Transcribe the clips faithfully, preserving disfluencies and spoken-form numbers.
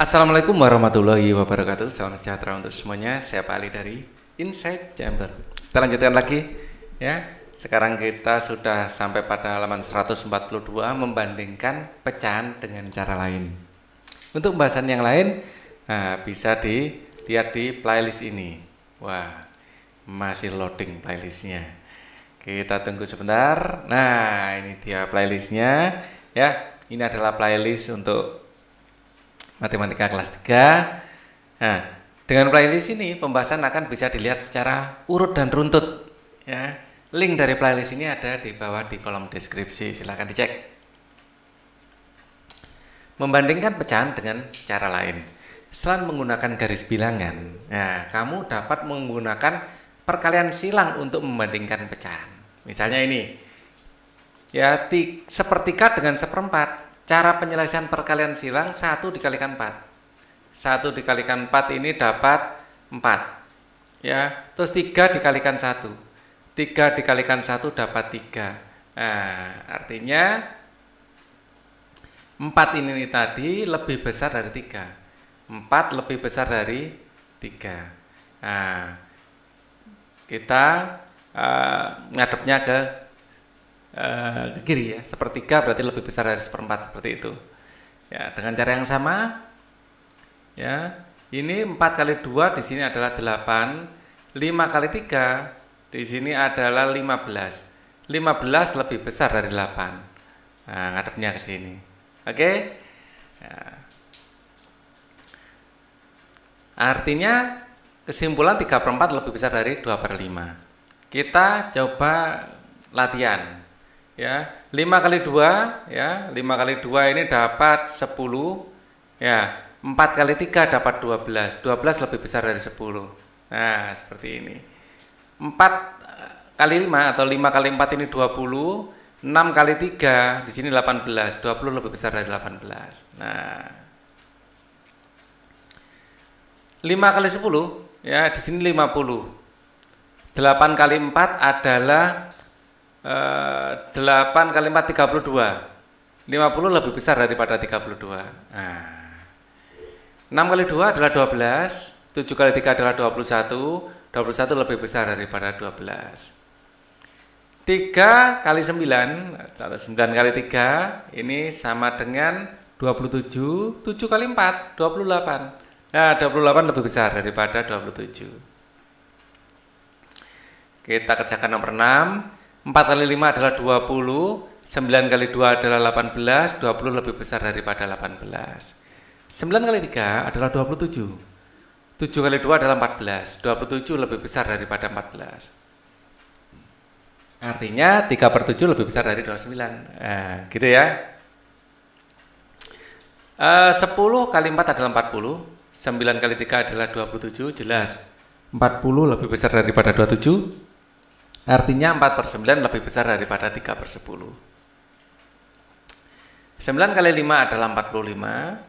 Assalamualaikum warahmatullahi wabarakatuh. Salam sejahtera untuk semuanya. Saya Pak Ali dari Insight Chamber. Kita lanjutkan lagi ya. Sekarang kita sudah sampai pada halaman seratus empat puluh dua, membandingkan pecahan dengan cara lain. Untuk pembahasan yang lain, nah, bisa dilihat di playlist ini. Wah, masih loading playlistnya. Kita tunggu sebentar. Nah, ini dia playlistnya ya. Ini adalah playlist untuk matematika kelas tiga. Nah, dengan playlist ini pembahasan akan bisa dilihat secara urut dan runtut ya. Link dari playlist ini ada di bawah di kolom deskripsi, silahkan dicek. Membandingkan pecahan dengan cara lain. Selain menggunakan garis bilangan, nah, kamu dapat menggunakan perkalian silang untuk membandingkan pecahan. Misalnya ini ya, sepertiga dengan seperempat. Cara penyelesaian perkalian silang satu dikalikan empat. satu dikalikan empat ini dapat empat. Ya, terus tiga dikalikan satu. tiga dikalikan satu dapat tiga. Nah, artinya empat ini tadi lebih besar dari tiga. empat lebih besar dari tiga. Nah, kita uh, ngadepnya ke ke kiri ya, sepertiga berarti lebih besar dari seperempat, seperti itu ya. Dengan cara yang sama ya, ini empat kali dua di sini adalah delapan, lima kali tiga di sini adalah lima belas, lima belas lebih besar dari delapan. Nah, ngadepnya ke sini. Oke ya. Artinya kesimpulan tiga per empat lebih besar dari dua per lima. Kita coba latihan ya, lima kali dua ya, lima kali dua ini dapat sepuluh ya, empat kali tiga dapat dua belas, dua belas lebih besar dari sepuluh. Nah, seperti ini. empat kali lima atau lima kali empat ini dua puluh, enam kali tiga di sini delapan belas, dua puluh lebih besar dari delapan belas. Nah, lima kali sepuluh ya, di sini lima puluh. delapan kali empat adalah delapan kali empat tiga puluh dua, lima puluh lebih besar daripada tiga puluh dua. Nah, enam kali dua adalah dua belas, tujuh kali tiga adalah dua puluh satu, dua puluh satu lebih besar daripada dua belas. tiga kali sembilan atau sembilan kali tiga ini sama dengan dua puluh tujuh, tujuh kali empat dua puluh delapan. Nah, dua puluh delapan lebih besar daripada dua puluh tujuh. Kita kerjakan nomor enam. empat kali lima adalah dua puluh, sembilan kali dua adalah delapan belas, dua puluh lebih besar daripada delapan belas. sembilan kali tiga adalah dua puluh tujuh, tujuh kali dua adalah empat belas, dua puluh tujuh lebih besar daripada empat belas. Artinya tiga per tujuh lebih besar dari dua puluh sembilan. Nah, gitu ya. e, sepuluh kali empat adalah empat puluh, sembilan kali tiga adalah dua puluh tujuh, jelas empat puluh lebih besar daripada dua puluh tujuh. Artinya empat per sembilan lebih besar daripada tiga per sepuluh. sembilan kali lima adalah empat puluh lima,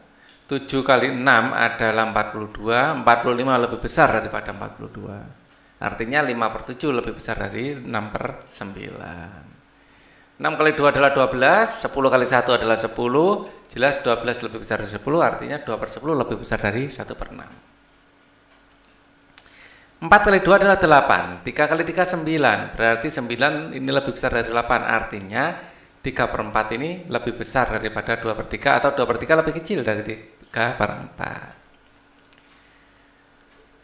tujuh kali enam adalah empat puluh dua, empat puluh lima lebih besar daripada empat puluh dua. Artinya lima per tujuh lebih besar dari enam per sembilan. enam kali dua adalah dua belas, sepuluh kali satu adalah sepuluh, jelas dua belas lebih besar dari sepuluh, artinya dua per sepuluh lebih besar dari satu per enam. empat kali dua adalah delapan, tiga kali tiga sembilan, berarti sembilan ini lebih besar dari delapan, artinya tiga per empat ini lebih besar daripada dua per tiga, atau dua per tiga lebih kecil dari tiga per empat.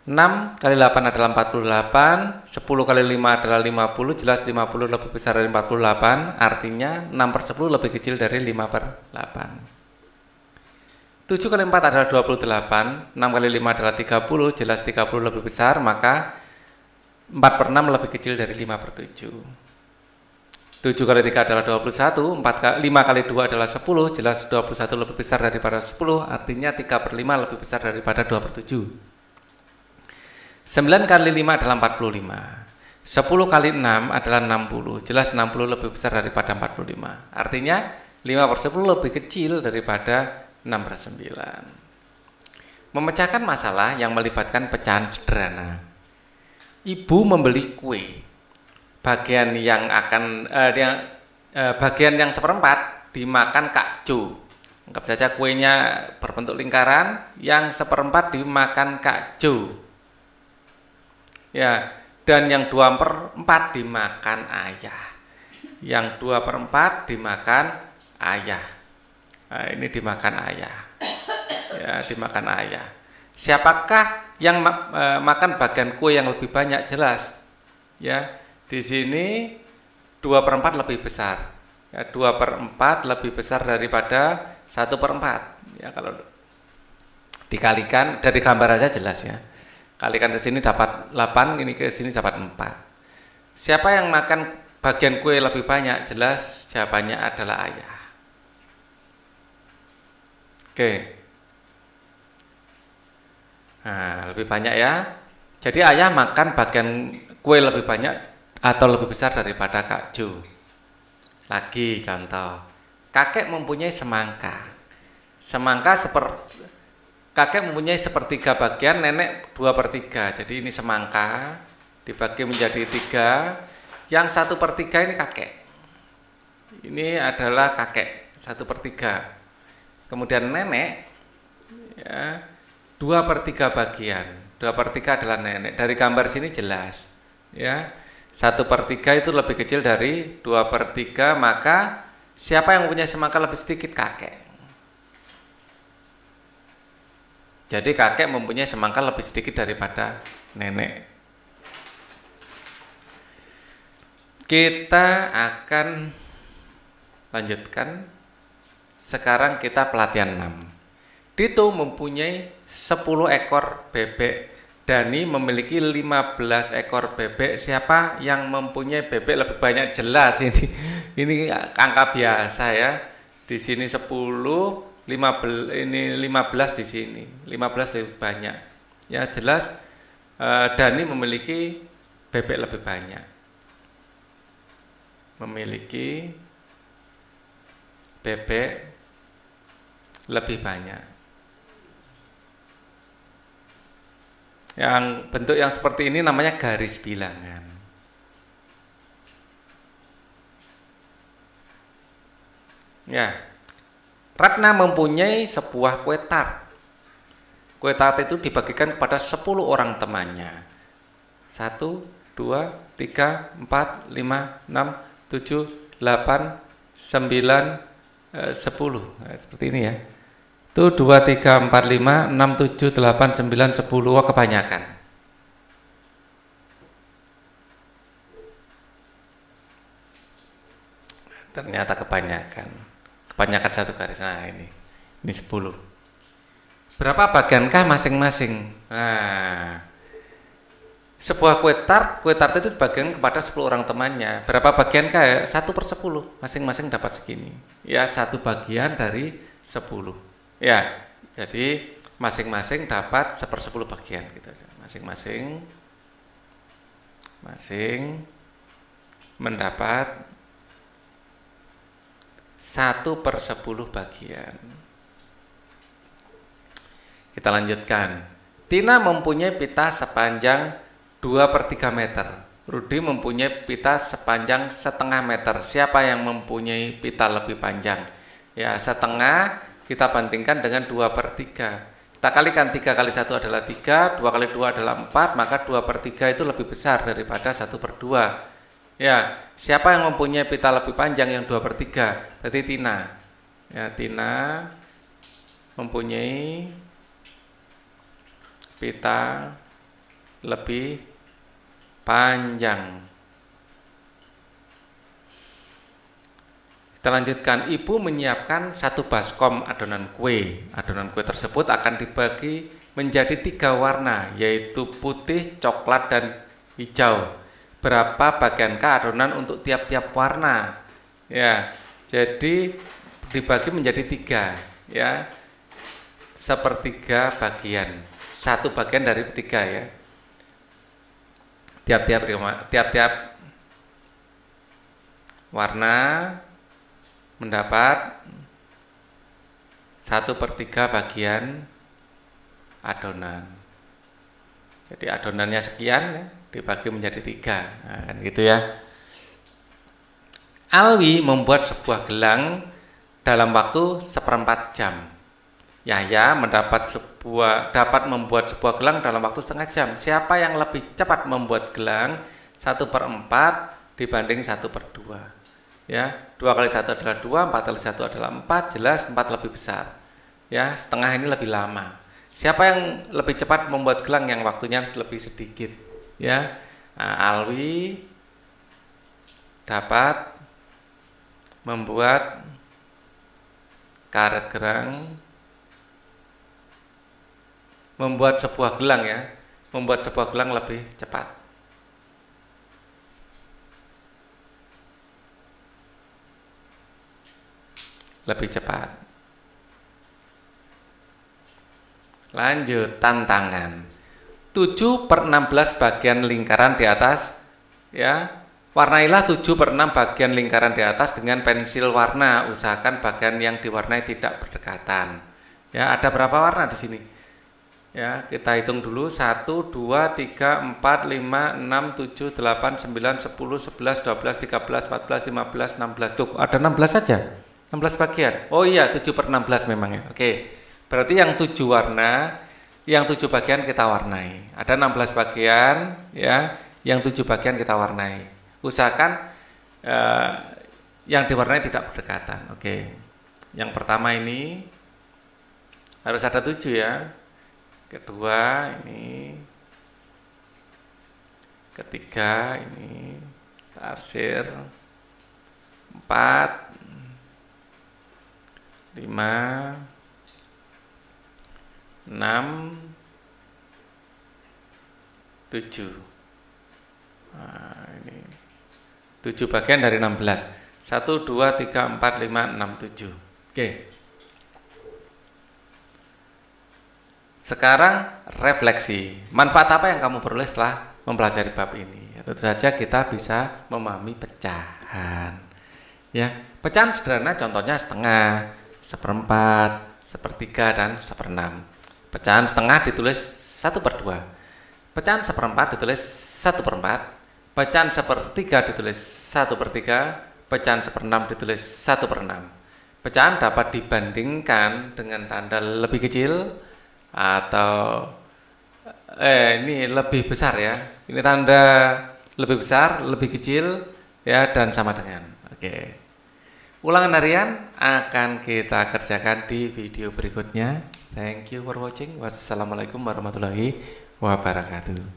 enam kali delapan adalah empat puluh delapan, sepuluh kali lima adalah lima puluh, jelas lima puluh lebih besar dari empat puluh delapan, artinya enam per sepuluh lebih kecil dari lima per delapan. tujuh kali empat adalah dua puluh delapan, enam kali lima adalah tiga puluh, jelas tiga puluh lebih besar, maka empat per enam lebih kecil dari lima per tujuh. tujuh kali tiga adalah dua puluh satu, lima kali dua adalah sepuluh, jelas dua puluh satu lebih besar daripada sepuluh, artinya tiga per lima lebih besar daripada dua per tujuh. sembilan kali lima adalah empat puluh lima, sepuluh kali enam adalah enam puluh, jelas enam puluh lebih besar daripada empat puluh lima, artinya lima per sepuluh lebih kecil daripada enam per sembilan. Memecahkan masalah yang melibatkan pecahan sederhana. Ibu membeli kue. Bagian yang akan eh, yang, eh, bagian yang seperempat dimakan Kak Jo. Anggap saja kuenya berbentuk lingkaran yang seperempat dimakan Kak Jo. Ya, dan yang dua per empat dimakan ayah. Yang dua per empat dimakan ayah. Nah, ini dimakan ayah. Ya, dimakan ayah. Siapakah yang ma e, makan bagian kue yang lebih banyak? Jelas. Ya, di sini dua per empat lebih besar. Ya, dua per empat lebih besar daripada satu per empat. Ya, kalau dikalikan dari gambar aja jelas ya. Kalikan ke sini dapat delapan, ini ke sini dapat empat. Siapa yang makan bagian kue lebih banyak? Jelas jawabannya adalah ayah. Oke. Nah, lebih banyak ya. Jadi ayah makan bagian kue lebih banyak atau lebih besar daripada Kak Jo. Lagi contoh, kakek mempunyai semangka. Semangka seperti kakek mempunyai sepertiga bagian, nenek dua per tiga. Jadi ini semangka dibagi menjadi tiga. Yang satu per tiga ini kakek. Ini adalah kakek satu per tiga. Kemudian nenek ya, dua per tiga bagian. Dua per tiga adalah nenek. Dari gambar sini jelas ya. satu per tiga itu lebih kecil dari dua per tiga, maka siapa yang punya semangka lebih sedikit? Kakek. Jadi kakek mempunyai semangka lebih sedikit daripada nenek. Kita akan lanjutkan. Sekarang kita pelatihan enam. Dito mempunyai sepuluh ekor bebek. Dani memiliki lima belas ekor bebek. Siapa yang mempunyai bebek lebih banyak? Jelas ini. Ini angka biasa ya. Di sini sepuluh, lima belas, ini lima belas di sini. lima belas lebih banyak. Ya, jelas Dani memiliki bebek lebih banyak. Memiliki bebek lebih banyak. Yang bentuk yang seperti ini namanya garis bilangan. Ya. Ratna mempunyai sebuah kue tart. Kue tart itu dibagikan kepada sepuluh orang temannya. satu, dua, tiga, empat, lima, enam, tujuh, delapan, sembilan, sepuluh. Nah, seperti ini ya. Itu dua, tiga, empat, lima, enam, tujuh, delapan, sembilan, sepuluh. Wah, kebanyakan. Ternyata kebanyakan. Kebanyakan satu garis. Nah, ini. Ini sepuluh. Berapa bagiankah masing-masing? Nah. Sebuah kue tart, kue tart itu dibagikan kepada sepuluh orang temannya. Berapa bagiankah? satu per sepuluh. Masing-masing dapat segini. Ya, satu bagian dari sepuluh. Ya, jadi masing-masing dapat sepersepuluh bagian gitu. Masing-masing masing mendapat satu per sepuluh bagian. Kita lanjutkan. Tina mempunyai pita sepanjang dua per tiga meter. Rudi mempunyai pita sepanjang setengah meter. Siapa yang mempunyai pita lebih panjang? Ya, setengah kita bandingkan dengan dua per tiga. Kita kalikan tiga kali satu adalah tiga, dua kali dua adalah empat, maka dua per tiga itu lebih besar daripada satu per dua. Ya, siapa yang mempunyai pita lebih panjang yang dua per tiga? Berarti Tina. Ya, Tina mempunyai pita lebih panjang. Kita lanjutkan, ibu menyiapkan satu baskom adonan kue. Adonan kue tersebut akan dibagi menjadi tiga warna, yaitu putih, coklat, dan hijau. Berapa bagiankah adonan untuk tiap-tiap warna? Ya, jadi dibagi menjadi tiga, ya, sepertiga bagian, satu bagian dari tiga ya. Tiap-tiap tiap-tiap warna mendapat satu per tiga bagian adonan. Jadi adonannya sekian ya, dibagi menjadi tiga. Nah, kan gitu ya. Alwi membuat sebuah gelang dalam waktu seperempat jam. Yahya mendapat sebuah dapat membuat sebuah gelang dalam waktu setengah jam. Siapa yang lebih cepat membuat gelang satu per empat dibanding satu per dua, ya, dua kali satu adalah dua, empat kali satu adalah empat, jelas empat lebih besar, ya, setengah ini lebih lama. Siapa yang lebih cepat membuat gelang yang waktunya lebih sedikit, ya. Nah, Alwi dapat membuat karet gerang, membuat sebuah gelang, ya, membuat sebuah gelang lebih cepat. Lebih cepat. Lanjut, tantangan. tujuh per enam belas bagian lingkaran di atas, ya. Warnailah tujuh per enam bagian lingkaran di atas dengan pensil warna. Usahakan bagian yang diwarnai tidak berdekatan. Ya, ada berapa warna di sini? Ya, kita hitung dulu. satu, dua, tiga, empat, lima, enam, tujuh, delapan, sembilan, sepuluh, sebelas, dua belas, tiga belas, empat belas, lima belas, enam belas. Tuh, ada enam belas saja. enam belas bagian. Oh iya, tujuh per enam belas memangnya. Oke. Berarti yang tujuh warna, yang tujuh bagian kita warnai. Ada enam belas bagian, ya, yang tujuh bagian kita warnai. Usahakan eh, yang diwarnai tidak berdekatan. Oke. Yang pertama ini harus ada tujuh, ya. Kedua ini, ketiga ini, arsir, empat, lima, enam, tujuh. Nah, ini tujuh bagian dari enam belas. Satu, dua, tiga, empat, lima, enam, tujuh. Oke. Sekarang refleksi. Manfaat apa yang kamu peroleh setelah mempelajari bab ini? Ya, tentu saja kita bisa memahami pecahan. Ya, pecahan sederhana contohnya setengah, seperempat, sepertiga, dan seperenam. Pecahan setengah ditulis satu per dua. Pecahan seperempat ditulis satu per empat. Pecahan sepertiga ditulis satu per tiga. Pecahan seperenam ditulis satu per enam. Pecahan dapat dibandingkan dengan tanda lebih kecil atau eh ini lebih besar, ya. Ini tanda lebih besar, lebih kecil, ya, dan sama dengan. Oke. Ulangan harian akan kita kerjakan di video berikutnya. Thank you for watching. Wassalamualaikum warahmatullahi wabarakatuh.